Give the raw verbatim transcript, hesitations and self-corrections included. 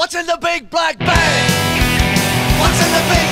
What's in the big black bag? What's in the big